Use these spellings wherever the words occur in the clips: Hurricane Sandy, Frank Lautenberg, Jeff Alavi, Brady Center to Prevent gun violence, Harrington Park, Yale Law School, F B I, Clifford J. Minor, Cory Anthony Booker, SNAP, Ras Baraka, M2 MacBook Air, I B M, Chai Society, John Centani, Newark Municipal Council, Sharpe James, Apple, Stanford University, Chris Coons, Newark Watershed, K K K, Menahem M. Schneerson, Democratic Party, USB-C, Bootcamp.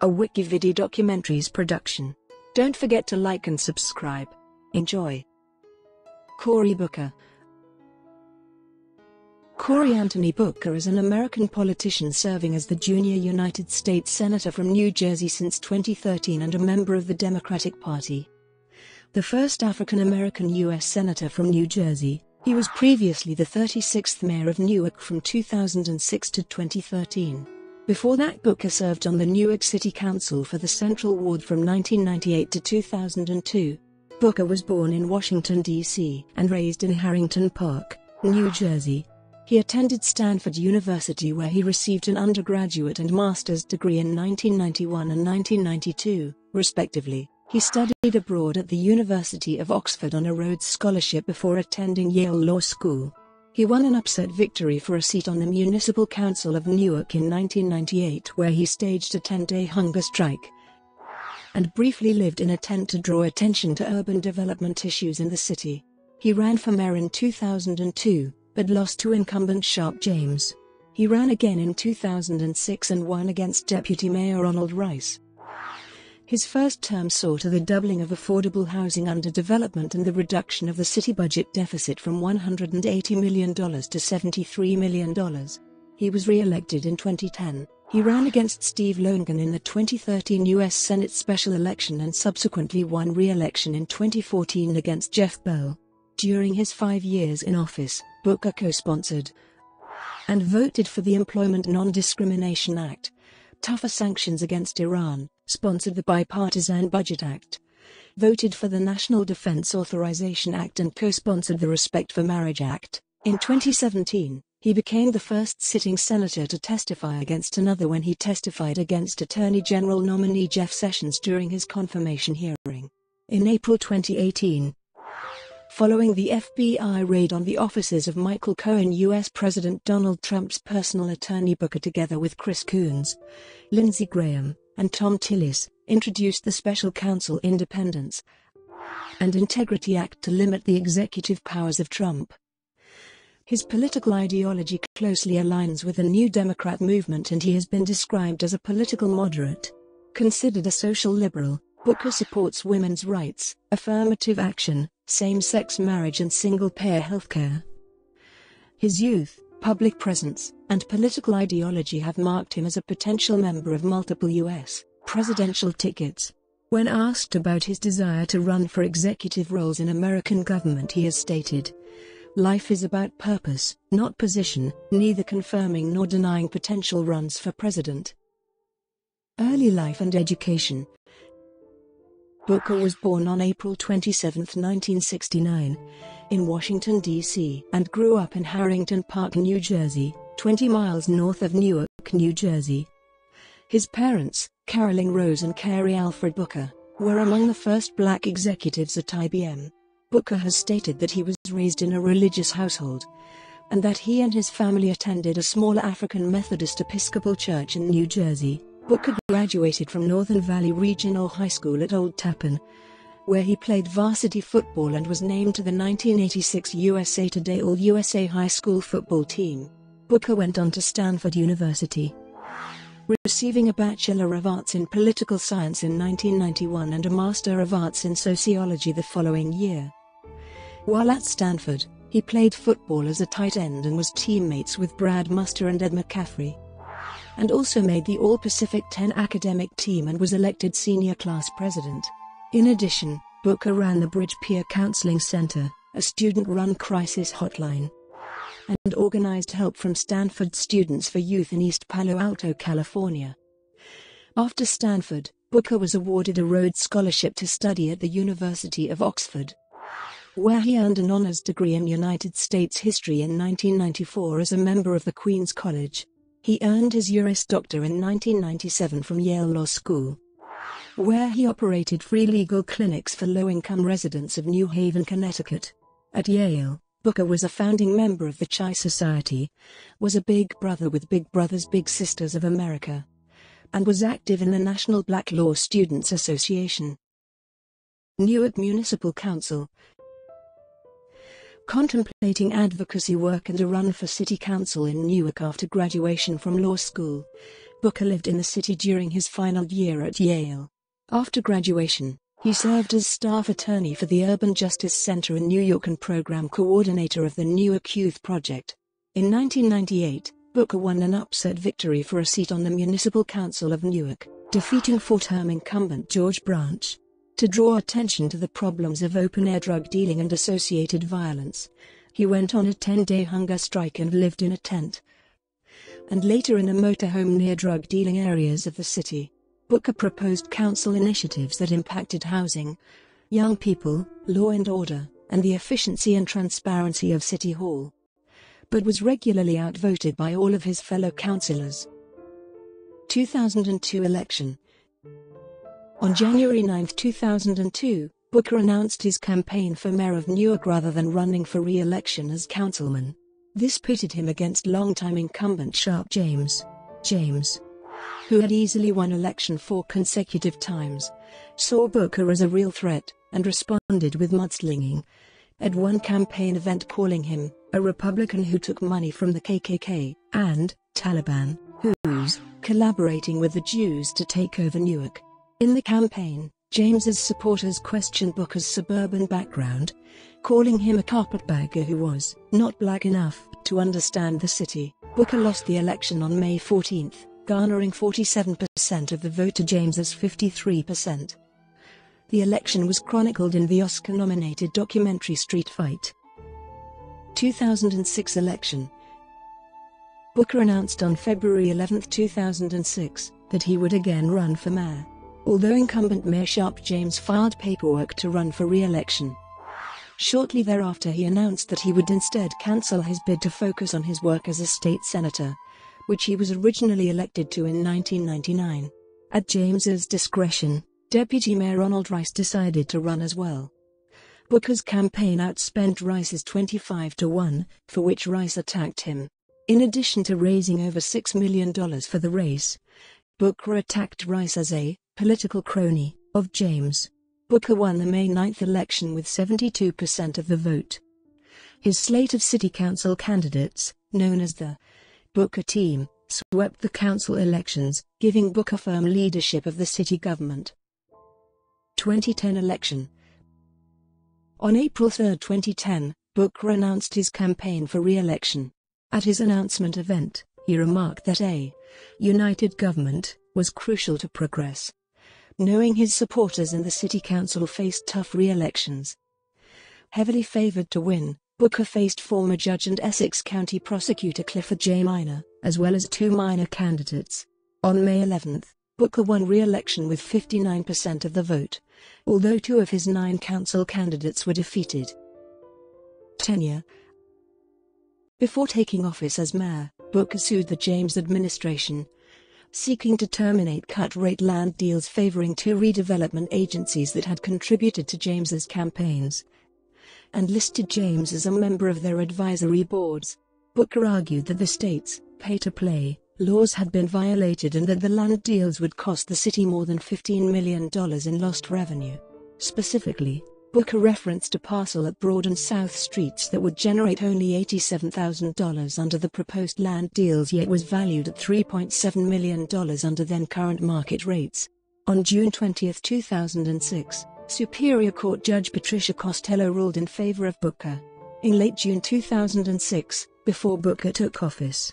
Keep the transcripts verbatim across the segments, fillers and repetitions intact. a Wikividi Documentaries production. Don't forget to like and subscribe. Enjoy. Cory Booker. Cory Anthony Booker is an American politician serving as the junior United States Senator from New Jersey since twenty thirteen and a member of the Democratic Party. The first African-American U S Senator from New Jersey, he was previously the thirty-sixth mayor of Newark from two thousand six to twenty thirteen. Before that, Booker served on the Newark City Council for the Central Ward from nineteen ninety-eight to two thousand two. Booker was born in Washington, D C and raised in Harrington Park, New Jersey. He attended Stanford University, where he received an undergraduate and master's degree in nineteen ninety-one and nineteen ninety-two, respectively. He studied abroad at the University of Oxford on a Rhodes Scholarship before attending Yale Law School. He won an upset victory for a seat on the Municipal Council of Newark in nineteen ninety-eight, where he staged a ten-day hunger strike and briefly lived in a tent to draw attention to urban development issues in the city. He ran for mayor in two thousand two. But lost to incumbent Sharpe James. He ran again in two thousand six and won against Deputy Mayor Ronald Rice. His first term saw to the doubling of affordable housing underdevelopment and the reduction of the city budget deficit from one hundred eighty million dollars to seventy-three million dollars. He was re-elected in twenty ten. He ran against Steve Lonegan in the twenty thirteen U S Senate special election and subsequently won re-election in twenty fourteen against Jeff Bell. During his five years in office, Booker co-sponsored and voted for the Employment Non-Discrimination Act, tougher sanctions against Iran, sponsored the Bipartisan Budget Act, voted for the National Defense Authorization Act and co-sponsored the Respect for Marriage Act. In twenty seventeen, he became the first sitting senator to testify against another when he testified against Attorney General nominee Jeff Sessions during his confirmation hearing. In April twenty eighteen, following the F B I raid on the offices of Michael Cohen, U S President Donald Trump's personal attorney, Booker, together with Chris Coons, Lindsey Graham, and Tom Tillis, introduced the Special Counsel Independence and Integrity Act to limit the executive powers of Trump. His political ideology closely aligns with the New Democrat movement, and he has been described as a political moderate. Considered a social liberal, Booker supports women's rights, affirmative action, same-sex marriage and single-payer healthcare. His youth, public presence, and political ideology have marked him as a potential member of multiple U S presidential tickets. When asked about his desire to run for executive roles in American government, he has stated, "Life is about purpose, not position," neither confirming nor denying potential runs for president. Early life and education. Booker was born on April twenty-seventh, nineteen sixty-nine, in Washington, D C, and grew up in Harrington Park, New Jersey, twenty miles north of Newark, New Jersey. His parents, Carolyn Rose and Kerry Alfred Booker, were among the first black executives at I B M. Booker has stated that he was raised in a religious household, and that he and his family attended a small African Methodist Episcopal church in New Jersey. Booker graduated from Northern Valley Regional High School at Old Tappan, where he played varsity football and was named to the nineteen eighty-six U S A Today All-U S A High School football team. Booker went on to Stanford University, receiving a Bachelor of Arts in Political Science in nineteen ninety-one and a Master of Arts in Sociology the following year. While at Stanford, he played football as a tight end and was teammates with Brad Muster and Ed McCaffrey, and also made the All-Pacific ten academic team and was elected senior class president. In addition, Booker ran the Bridge Peer Counseling Center, a student-run crisis hotline, and organized help from Stanford students for youth in East Palo Alto, California. After Stanford, Booker was awarded a Rhodes Scholarship to study at the University of Oxford, where he earned an honors degree in United States history in nineteen ninety-four as a member of the Queen's College. He earned his Juris Doctor in nineteen ninety-seven from Yale Law School, where he operated free legal clinics for low-income residents of New Haven, Connecticut. At Yale, Booker was a founding member of the Chai Society, was a big brother with Big Brothers Big Sisters of America, and was active in the National Black Law Students Association. Newark Municipal Council. Contemplating advocacy work and a run for city council in Newark after graduation from law school, Booker lived in the city during his final year at Yale. After graduation, he served as staff attorney for the Urban Justice Center in New York and program coordinator of the Newark Youth Project. In nineteen ninety-eight, Booker won an upset victory for a seat on the Municipal Council of Newark, defeating four-term incumbent George Branch. To draw attention to the problems of open-air drug dealing and associated violence, he went on a ten-day hunger strike and lived in a tent, and later in a motorhome near drug dealing areas of the city. Booker proposed council initiatives that impacted housing, young people, law and order, and the efficiency and transparency of City Hall, but was regularly outvoted by all of his fellow councilors. two thousand two election. On January ninth, two thousand two, Booker announced his campaign for mayor of Newark rather than running for re-election as councilman. This pitted him against longtime incumbent Sharpe James. James, who had easily won election four consecutive times, saw Booker as a real threat, and responded with mudslinging, at one campaign event calling him a Republican who took money from the K K K, and Taliban, who's collaborating with the Jews to take over Newark. In the campaign, James's supporters questioned Booker's suburban background, calling him a carpetbagger who was not black enough to understand the city. Booker lost the election on May fourteenth, garnering forty-seven percent of the vote to James's fifty-three percent. The election was chronicled in the Oscar-nominated documentary Street Fight. two thousand six election. Booker announced on February eleventh, two thousand six, that he would again run for mayor. Although incumbent Mayor Sharpe James filed paperwork to run for re-election, shortly thereafter he announced that he would instead cancel his bid to focus on his work as a state senator, which he was originally elected to in nineteen ninety-nine. At James's discretion, Deputy Mayor Ronald Rice decided to run as well. Booker's campaign outspent Rice's twenty-five to one, for which Rice attacked him. In addition to raising over six million dollars for the race, Booker attacked Rice as a political crony of James. Booker won the May ninth election with seventy-two percent of the vote. His slate of city council candidates, known as the Booker team, swept the council elections, giving Booker firm leadership of the city government. twenty ten election. On April third, twenty ten, Booker announced his campaign for re-election. At his announcement event, he remarked that a united government was crucial to progress, knowing his supporters in the city council faced tough re-elections. Heavily favored to win, Booker faced former judge and Essex County prosecutor Clifford J. Minor, as well as two minor candidates. On May eleventh, Booker won re-election with fifty-nine percent of the vote, although two of his nine council candidates were defeated. Tenure. Before taking office as mayor, Booker sued the James administration, seeking to terminate cut-rate land deals favoring two redevelopment agencies that had contributed to James's campaigns, and listed James as a member of their advisory boards. Booker argued that the state's pay-to-play laws had been violated and that the land deals would cost the city more than fifteen million dollars in lost revenue. Specifically, Booker referenced a parcel at Broad and South Streets that would generate only eighty-seven thousand dollars under the proposed land deals, yet was valued at three point seven million dollars under then-current market rates. On June twentieth, two thousand six, Superior Court Judge Patricia Costello ruled in favor of Booker. In late June two thousand six, before Booker took office,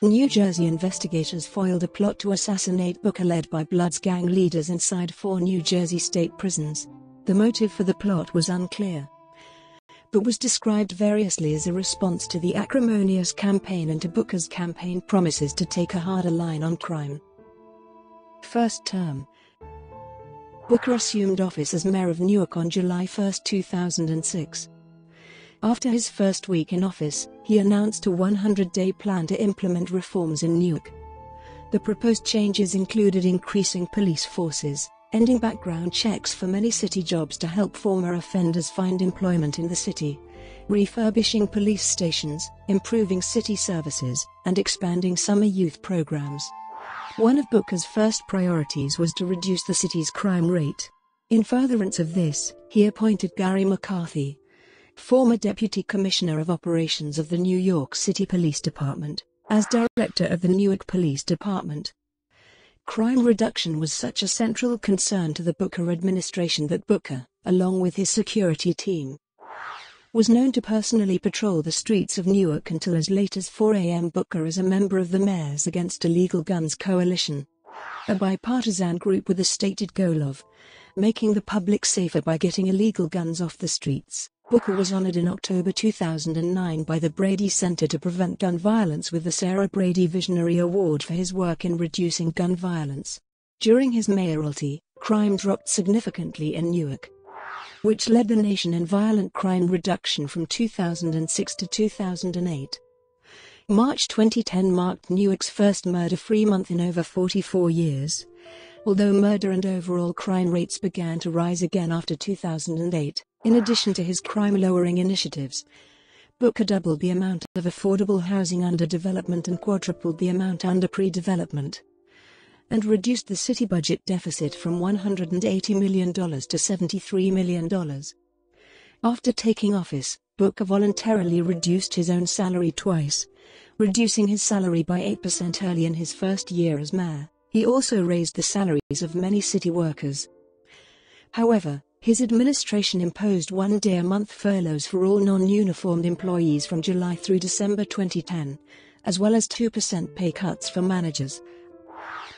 New Jersey investigators foiled a plot to assassinate Booker led by Bloods gang leaders inside four New Jersey state prisons. The motive for the plot was unclear, but was described variously as a response to the acrimonious campaign and to Booker's campaign promises to take a harder line on crime. First term. Booker assumed office as mayor of Newark on July first, two thousand six. After his first week in office, he announced a one hundred day plan to implement reforms in Newark. The proposed changes included increasing police forces, ending background checks for many city jobs to help former offenders find employment in the city, refurbishing police stations, improving city services, and expanding summer youth programs. One of Booker's first priorities was to reduce the city's crime rate. In furtherance of this, he appointed Gary McCarthy, former Deputy Commissioner of Operations of the New York City Police Department, as director of the Newark Police Department. Crime reduction was such a central concern to the Booker administration that Booker, along with his security team, was known to personally patrol the streets of Newark until as late as four a m Booker is a member of the Mayors Against Illegal Guns Coalition, a bipartisan group with a stated goal of making the public safer by getting illegal guns off the streets. Booker was honored in October two thousand nine by the Brady Center to Prevent Gun Violence with the Sarah Brady Visionary Award for his work in reducing gun violence. During his mayoralty, crime dropped significantly in Newark, which led the nation in violent crime reduction from two thousand six to two thousand eight. March twenty ten marked Newark's first murder-free month in over forty-four years, although murder and overall crime rates began to rise again after two thousand eight. In addition to his crime-lowering initiatives, Booker doubled the amount of affordable housing under development and quadrupled the amount under pre-development, and reduced the city budget deficit from one hundred eighty million dollars to seventy-three million dollars. After taking office, Booker voluntarily reduced his own salary twice, reducing his salary by eight percent early in his first year as mayor. He also raised the salaries of many city workers. However, his administration imposed one-day-a-month furloughs for all non-uniformed employees from July through December twenty ten, as well as two percent pay cuts for managers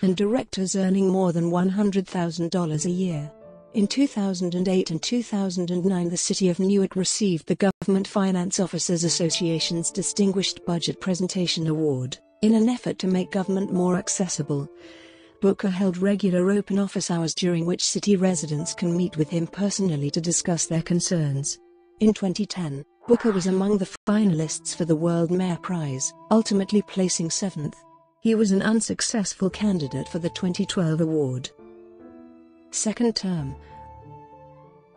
and directors earning more than one hundred thousand dollars a year. In two thousand eight and two thousand nine, the City of Newark received the Government Finance Officers Association's Distinguished Budget Presentation Award. In an effort to make government more accessible, Booker held regular open office hours during which city residents can meet with him personally to discuss their concerns. In twenty ten, Booker was among the finalists for the World Mayor Prize, ultimately placing seventh. He was an unsuccessful candidate for the twenty twelve award. Second term.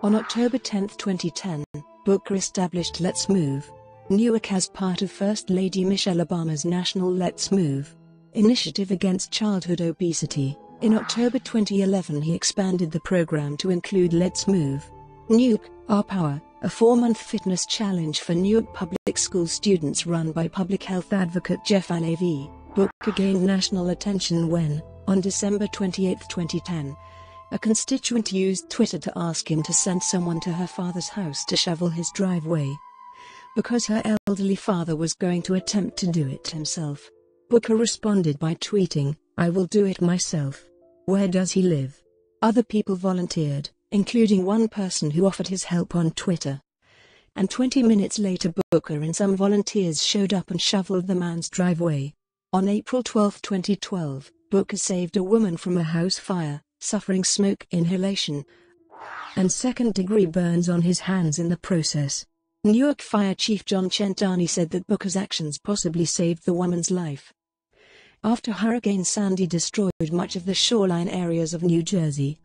On October tenth, twenty ten, Booker established Let's Move Newark as part of First Lady Michelle Obama's National Let's Move Initiative Against Childhood Obesity. In October twenty eleven, he expanded the program to include Let's Move Newark, Our Power, a four-month fitness challenge for Newark public school students run by public health advocate Jeff Alavi. Booker gained national attention when, on December twenty-eighth, twenty ten, a constituent used Twitter to ask him to send someone to her father's house to shovel his driveway, because her elderly father was going to attempt to do it himself. Booker responded by tweeting, "I will do it myself. Where does he live?" Other people volunteered, including one person who offered his help on Twitter. And twenty minutes later, Booker and some volunteers showed up and shoveled the man's driveway. On April twelfth, twenty twelve, Booker saved a woman from a house fire, suffering smoke inhalation and second-degree burns on his hands in the process. Newark Fire Chief John Centani said that Booker's actions possibly saved the woman's life. After Hurricane Sandy destroyed much of the shoreline areas of New Jersey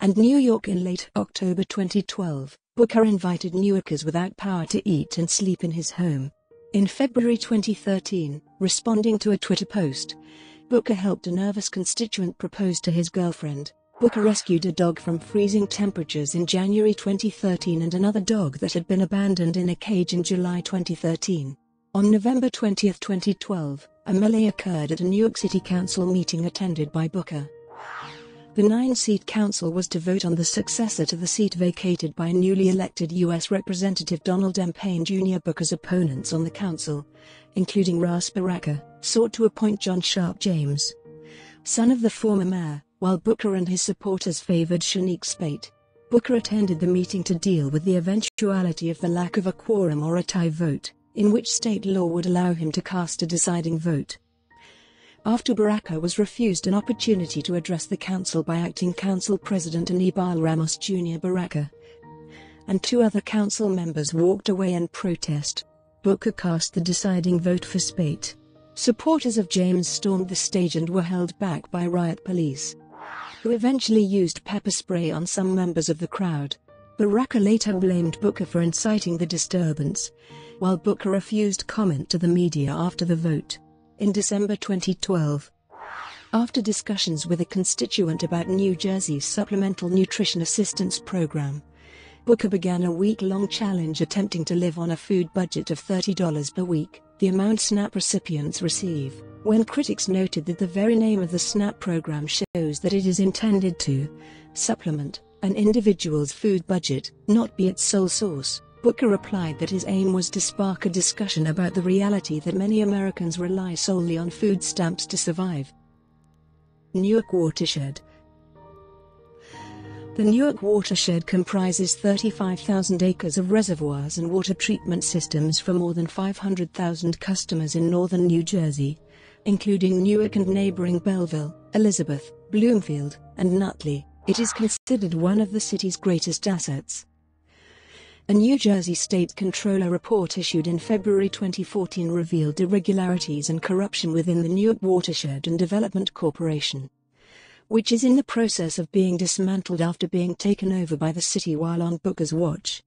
and New York in late October twenty twelve, Booker invited Newarkers without power to eat and sleep in his home. In February twenty thirteen, responding to a Twitter post, Booker helped a nervous constituent propose to his girlfriend. Booker rescued a dog from freezing temperatures in January twenty thirteen and another dog that had been abandoned in a cage in July twenty thirteen. On November twentieth, twenty twelve, a melee occurred at a New York City Council meeting attended by Booker. The nine-seat council was to vote on the successor to the seat vacated by newly elected U S Representative Donald M. Payne Junior Booker's opponents on the council, including Ras Baraka, sought to appoint John Sharpe James, son of the former mayor, while Booker and his supporters favored Shanique Spate. Booker attended the meeting to deal with the eventuality of the lack of a quorum or a tie vote, in which state law would allow him to cast a deciding vote. After Baraka was refused an opportunity to address the council by acting council president Anibal Ramos Junior Baraka and two other council members walked away in protest. Booker cast the deciding vote for Spate. Supporters of James stormed the stage and were held back by riot police, who eventually used pepper spray on some members of the crowd. Baraka later blamed Booker for inciting the disturbance, while Booker refused comment to the media after the vote. In December twenty twelve, after discussions with a constituent about New Jersey's Supplemental Nutrition Assistance Program, Booker began a week-long challenge attempting to live on a food budget of thirty dollars per week. the amount SNAP recipients receive, when critics noted that the very name of the SNAP program shows that it is intended to supplement an individual's food budget, not be its sole source. Booker replied that his aim was to spark a discussion about the reality that many Americans rely solely on food stamps to survive. Newark Watershed. The Newark Watershed comprises thirty-five thousand acres of reservoirs and water treatment systems for more than five hundred thousand customers in northern New Jersey, including Newark and neighboring Belleville, Elizabeth, Bloomfield, and Nutley. It is considered one of the city's greatest assets. A New Jersey State Comptroller report issued in February twenty fourteen revealed irregularities and corruption within the Newark Watershed and Development Corporation, which is in the process of being dismantled after being taken over by the city while on Booker's watch.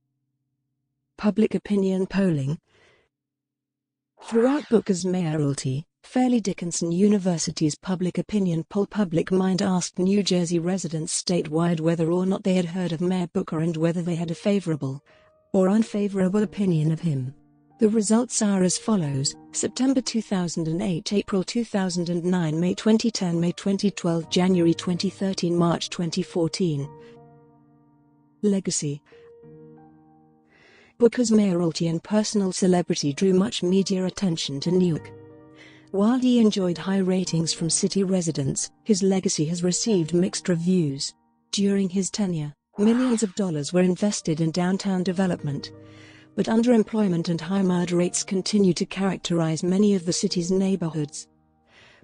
Public opinion polling. Throughout Booker's mayoralty, Fairleigh Dickinson University's public opinion poll Public Mind asked New Jersey residents statewide whether or not they had heard of Mayor Booker and whether they had a favorable or unfavorable opinion of him. The results are as follows: September two thousand eight, April two thousand nine, May twenty ten, May twenty twelve, January twenty thirteen, March twenty fourteen. Legacy. Booker's mayoralty and personal celebrity drew much media attention to Newark. While he enjoyed high ratings from city residents, his legacy has received mixed reviews. During his tenure, millions of dollars were invested in downtown development, but underemployment and high murder rates continue to characterize many of the city's neighborhoods.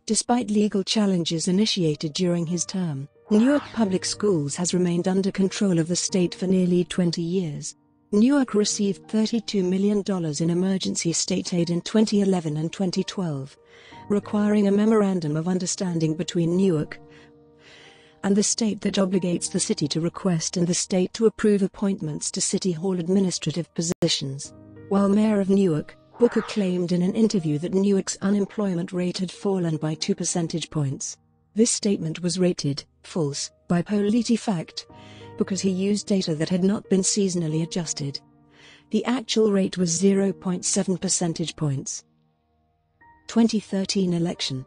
Despite legal challenges initiated during his term, Newark Public Schools has remained under control of the state for nearly twenty years. Newark received thirty-two million dollars in emergency state aid in twenty eleven and twenty twelve, requiring a memorandum of understanding between Newark and the state that obligates the city to request and the state to approve appointments to City Hall administrative positions. While mayor of Newark, Booker claimed in an interview that Newark's unemployment rate had fallen by two percentage points. This statement was rated false by PolitiFact because he used data that had not been seasonally adjusted. The actual rate was zero point seven percentage points. twenty thirteen election.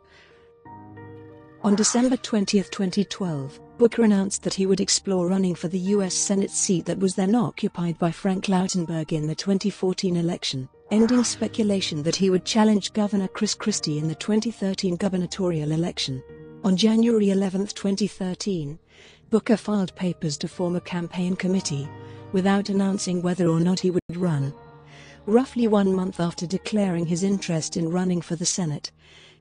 On December twentieth, twenty twelve, Booker announced that he would explore running for the U S Senate seat that was then occupied by Frank Lautenberg in the twenty fourteen election, ending speculation that he would challenge Governor Chris Christie in the twenty thirteen gubernatorial election. On January eleventh, twenty thirteen, Booker filed papers to form a campaign committee, without announcing whether or not he would run. Roughly one month after declaring his interest in running for the Senate,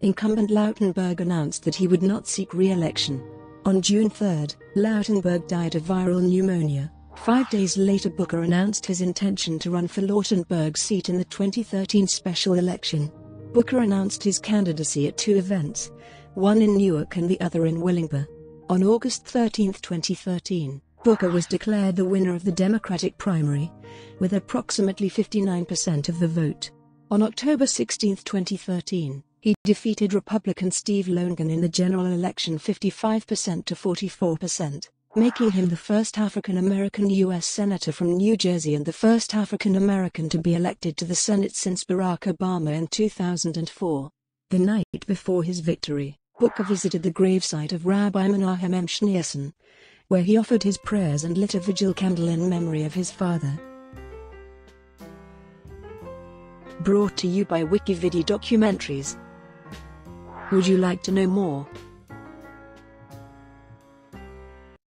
incumbent Lautenberg announced that he would not seek re-election. On June third, Lautenberg died of viral pneumonia. Five days later, Booker announced his intention to run for Lautenberg's seat in the twenty thirteen special election. Booker announced his candidacy at two events, one in Newark and the other in Willingboro. On August thirteenth, twenty thirteen, Booker was declared the winner of the Democratic primary, with approximately fifty-nine percent of the vote. On October sixteenth, twenty thirteen, he defeated Republican Steve Lonegan in the general election fifty-five percent to forty-four percent, making him the first African-American U S Senator from New Jersey and the first African-American to be elected to the Senate since Barack Obama in two thousand four. The night before his victory, Booker visited the gravesite of Rabbi Menahem M. Schneerson, where he offered his prayers and lit a vigil candle in memory of his father. Brought to you by Wikividi Documentaries. Would you like to know more?